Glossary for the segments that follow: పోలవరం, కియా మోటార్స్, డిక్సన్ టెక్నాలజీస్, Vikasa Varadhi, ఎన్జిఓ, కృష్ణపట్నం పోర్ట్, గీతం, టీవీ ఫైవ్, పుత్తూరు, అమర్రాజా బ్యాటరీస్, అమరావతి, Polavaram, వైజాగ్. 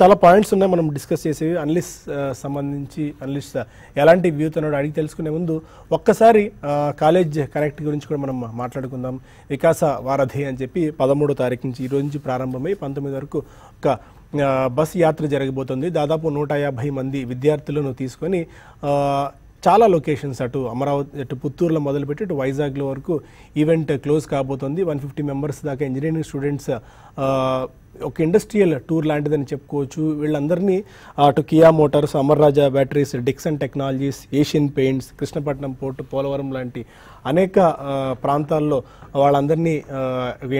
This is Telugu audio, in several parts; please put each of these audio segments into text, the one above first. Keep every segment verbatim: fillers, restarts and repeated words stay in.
చాలా పాయింట్స్ ఉన్నాయి మనం డిస్కస్ చేసేవి అనలిస్ సంబంధించి అనలిస్ ఎలాంటి వ్యూ తనోడు అడిగి తెలుసుకునే ముందు ఒక్కసారి కాలేజ్ కనెక్ట్ గురించి కూడా మనం మాట్లాడుకుందాం. వికాస వారధి అని చెప్పి పదమూడో తారీఖు నుంచి ఈ రోజు నుంచి ప్రారంభమై పంతొమ్మిది వరకు ఒక బస్ యాత్ర జరగబోతుంది. దాదాపు నూట యాభై మంది విద్యార్థులను తీసుకొని చాలా లొకేషన్స్ అటు అమరావతి అటు పుత్తూరులో మొదలుపెట్టి ఇటు వైజాగ్లో వరకు ఈవెంట్ క్లోజ్ కాబోతుంది. వన్ ఫిఫ్టీ మెంబర్స్ దాకా ఇంజనీరింగ్ స్టూడెంట్స్ ఒక ఇండస్ట్రియల్ టూర్ లాంటిదని చెప్పుకోవచ్చు. వీళ్ళందరినీ అటు కియా మోటార్స్, అమర్రాజా బ్యాటరీస్, డిక్సన్ టెక్నాలజీస్, Asian Paints, కృష్ణపట్నం పోర్ట్, పోలవరం లాంటి అనేక ప్రాంతాల్లో వాళ్ళందరినీ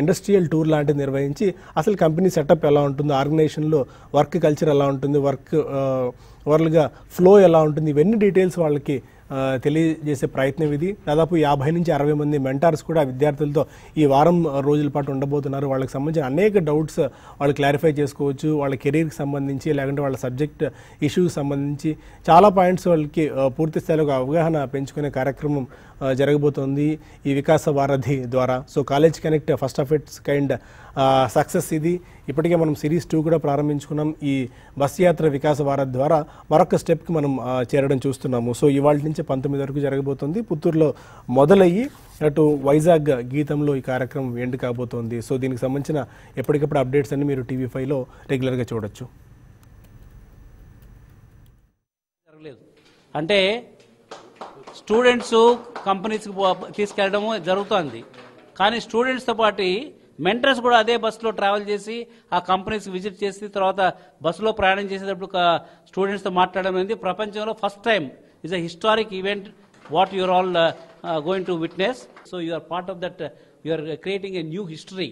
ఇండస్ట్రియల్ టూర్ లాంటిది నిర్వహించి అసలు కంపెనీ సెటప్ ఎలా ఉంటుంది, ఆర్గనైజేషన్లో వర్క్ కల్చర్ ఎలా ఉంటుంది, వర్క్ ఓవర్గా ఫ్లో ఎలా ఉంటుంది, ఇవన్నీ డీటెయిల్స్ వాళ్ళకి తెలియజేసే ప్రయత్నం ఇది. దాదాపు యాభై నుంచి అరవై మంది మెంటార్స్ కూడా విద్యార్థులతో ఈ వారం రోజుల పాటు ఉండబోతున్నారు. వాళ్ళకి సంబంధించిన అనేక డౌట్స్ వాళ్ళు క్లారిఫై చేసుకోవచ్చు. వాళ్ళ కెరీర్కి సంబంధించి లేకుంటే వాళ్ళ సబ్జెక్ట్ ఇష్యూకి సంబంధించి చాలా పాయింట్స్ వాళ్ళకి పూర్తి స్థాయిలో అవగాహన పెంచుకునే కార్యక్రమం జరగబోతోంది ఈ వికాస వారధి ద్వారా. So college connect first of its kind success ఇది. ఇప్పటికే మనం సిరీస్ టూ కూడా ప్రారంభించుకున్నాం. ఈ బస్ యాత్ర వికాస వారధి ద్వారా మరొక స్టెప్కి మనం చేరడం చూస్తున్నాము. సో ఇవాళ నుంచి పంతొమ్మిది వరకు జరగబోతోంది. పుత్తూరులో మొదలయ్యి అటు వైజాగ్ గీతంలో ఈ కార్యక్రమం ఎండ్ కాబోతోంది. సో దీనికి సంబంధించిన ఎప్పటికప్పుడు అప్డేట్స్ అన్ని మీరు టీవీ ఫైవ్లో రెగ్యులర్గా చూడొచ్చు. అంటే స్టూడెంట్స్ కంపెనీస్కి తీసుకెళ్ళడము జరుగుతుంది, కానీ స్టూడెంట్స్తో పాటు మెంటర్స్ కూడా అదే బస్సులో ట్రావెల్ చేసి ఆ కంపెనీస్కి విజిట్ చేసి తర్వాత బస్సులో ప్రయాణం చేసేటప్పుడు స్టూడెంట్స్తో మాట్లాడడం అనేది ప్రపంచంలో first time. It's a historic event what you are all uh, uh, going to witness. So you are part of that. Uh, you are creating a new history.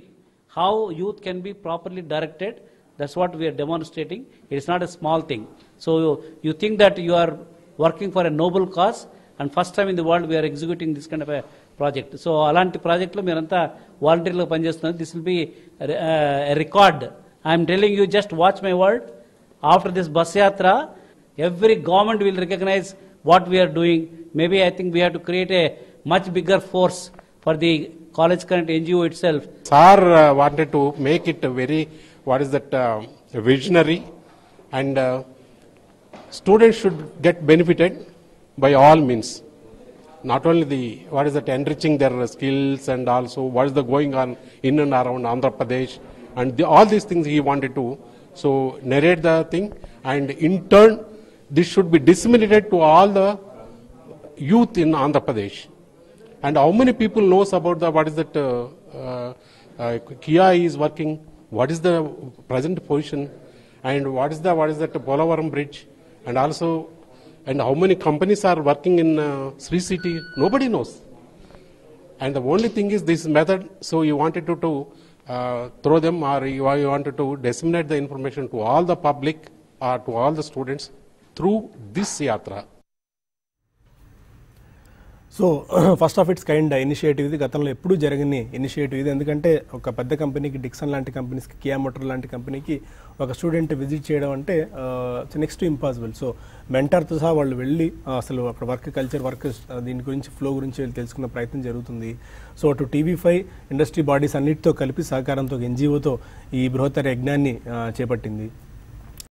How youth can be properly directed. That's what we are demonstrating. It's not a small thing. So you, you think that you are working for a noble cause, and first time in the world we are executing this kind of a project. So alanti project lo miranta volunteer lo pan chestunnadu. This will be a, uh, a record. I am telling you, just watch my word. After this bus yatra, every government will recognize what we are doing. Maybe I think we have to create a much bigger force for the college current N G O itself. Sir uh, wanted to make it a very, what is that, uh, visionary, and uh, students should get benefited by all means. Not only the, what is that, enriching their skills, and also what is the going on in and around Andhra Pradesh, and the, all these things he wanted to, so narrate the thing, and in turn, this should be disseminated to all the youth in Andhra Pradesh. And how many people knows about the, what is that, uh, uh, uh, Kia is working, what is the present position, and what is the, what is that, Polavaram bridge, and also, and how many companies are working in uh, Sri City, nobody knows. And the only thing is this method, so you wanted to, to uh, throw them, or you, you wanted to disseminate the information to all the public, or to all the students, through this yatra. So first of its kind initiative ఇది. గతంలో ఎప్పుడూ జరగని ఇనిషియేటివ్ ఇది. ఎందుకంటే ఒక పెద్ద కంపెనీకి, డిక్సన్ లాంటి కంపెనీస్కి, కియా మోటార్ లాంటి కంపెనీకి ఒక స్టూడెంట్ విజిట్ చేయడం అంటే it's next to impossible. So మెంటార్తో సహా వాళ్ళు వెళ్ళి అసలు అక్కడ వర్క్ కల్చర్, వర్క్ దీని గురించి, ఫ్లో గురించి వెళ్ళి తెలుసుకునే ప్రయత్నం జరుగుతుంది. సో అటు టీవీ ఫైవ్ ఇండస్ట్రీ బాడీస్ అన్నిటితో కలిపి సహకారంతో ఎన్జిఓతో ఈ బృహత్తర యజ్ఞాన్ని చేపట్టింది.